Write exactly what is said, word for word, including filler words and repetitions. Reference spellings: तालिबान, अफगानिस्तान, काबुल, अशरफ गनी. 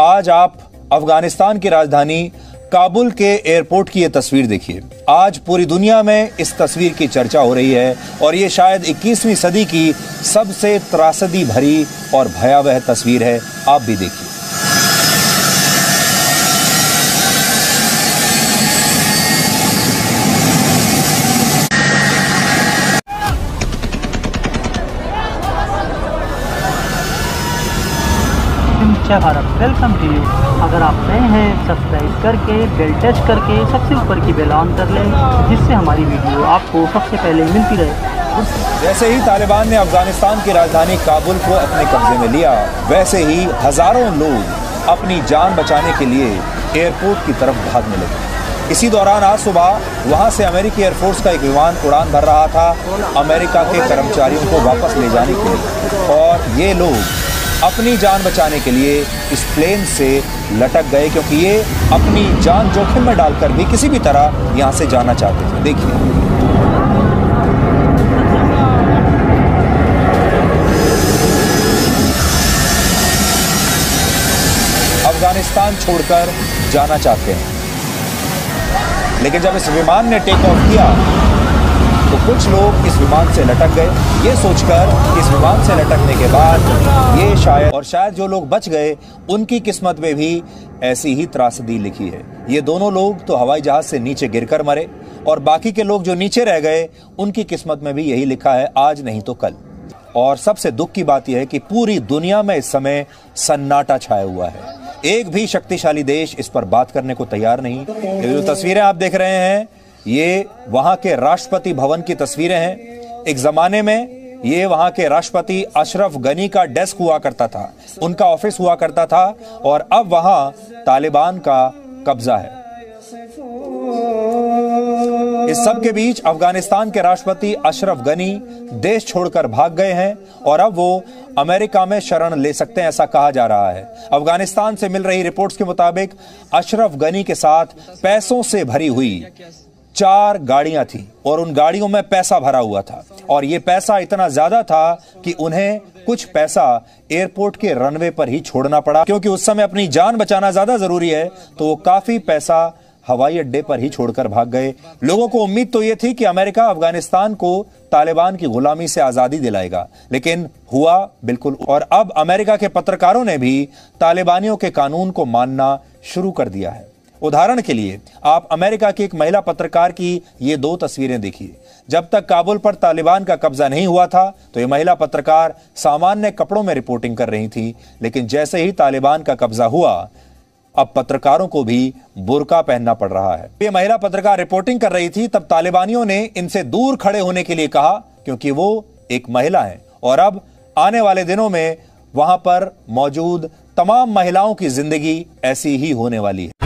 आज आप अफगानिस्तान की राजधानी काबुल के एयरपोर्ट की ये तस्वीर देखिए। आज पूरी दुनिया में इस तस्वीर की चर्चा हो रही है और ये शायद इक्कीसवीं सदी की सबसे त्रासदी भरी और भयावह तस्वीर है। आप भी देखिए। जय भारत, वेलकम टू यू। अगर आप नए हैं सब्सक्राइब करके बेल टच करके सबसे ऊपर की बेल ऑन कर लें, जिससे हमारी वीडियो आपको सबसे पहले मिलती रहे। जैसे ही तालिबान ने अफगानिस्तान की राजधानी काबुल को अपने कब्जे में लिया, वैसे ही हजारों लोग अपनी जान बचाने के लिए एयरपोर्ट की तरफ भागने लगे। इसी दौरान आज सुबह वहाँ से अमेरिकी एयरफोर्स का एक विमान उड़ान भर रहा था अमेरिका के कर्मचारियों को वापस ले जाने के लिए, और ये लोग अपनी जान बचाने के लिए इस प्लेन से लटक गए, क्योंकि ये अपनी जान जोखिम में डालकर भी किसी भी तरह यहाँ से जाना चाहते थे। देखिए। अफगानिस्तान छोड़कर जाना चाहते हैं, लेकिन जब इस विमान ने टेक ऑफ किया तो कुछ लोग इस विमान से लटक गए, ये सोचकर इस विमान से लटकने के बाद ये शायद और शायद जो लोग बच गए उनकी किस्मत में भी ऐसी ही त्रासदी लिखी है। ये दोनों लोग तो हवाई जहाज से नीचे गिरकर मरे और बाकी के लोग जो नीचे रह गए उनकी किस्मत में भी यही लिखा है, आज नहीं तो कल। और सबसे दुख की बात यह है कि पूरी दुनिया में इस समय सन्नाटा छाया हुआ है। एक भी शक्तिशाली देश इस पर बात करने को तैयार नहीं। जो तस्वीरें आप देख रहे हैं ये वहाँ के राष्ट्रपति भवन की तस्वीरें हैं। एक ज़माने में ये वहाँ के राष्ट्रपति अशरफ गनी का डेस्क हुआ करता था, उनका ऑफिस हुआ करता था, और अब वहाँ तालिबान का कब्जा है। इस सब के बीच अफगानिस्तान के राष्ट्रपति अशरफ गनी देश छोड़कर भाग गए हैं और अब वो अमेरिका में शरण ले सकते हैं, ऐसा कहा जा रहा है। अफगानिस्तान से मिल रही रिपोर्ट्स के मुताबिक अशरफ गनी के साथ पैसों से भरी हुई चार गाड़ियां थी और उन गाड़ियों में पैसा भरा हुआ था, और ये पैसा इतना ज्यादा था कि उन्हें कुछ पैसा एयरपोर्ट के रनवे पर ही छोड़ना पड़ा, क्योंकि उस समय अपनी जान बचाना ज्यादा जरूरी है। तो वो काफी पैसा हवाई अड्डे पर ही छोड़कर भाग गए। लोगों को उम्मीद तो ये थी कि अमेरिका अफगानिस्तान को तालिबान की गुलामी से आजादी दिलाएगा, लेकिन हुआ बिल्कुल। और अब अमेरिका के पत्रकारों ने भी तालिबानियों के कानून को मानना शुरू कर दिया है। उदाहरण के लिए आप अमेरिका की एक महिला पत्रकार की ये दो तस्वीरें देखिए। जब तक काबुल पर तालिबान का कब्जा नहीं हुआ था तो ये महिला पत्रकार सामान्य कपड़ों में रिपोर्टिंग कर रही थी, लेकिन जैसे ही तालिबान का कब्जा हुआ अब पत्रकारों को भी बुर्का पहनना पड़ रहा है। ये महिला पत्रकार रिपोर्टिंग कर रही थी तब तालिबानियों ने इनसे दूर खड़े होने के लिए कहा, क्योंकि वो एक महिला है। और अब आने वाले दिनों में वहां पर मौजूद तमाम महिलाओं की जिंदगी ऐसी ही होने वाली है।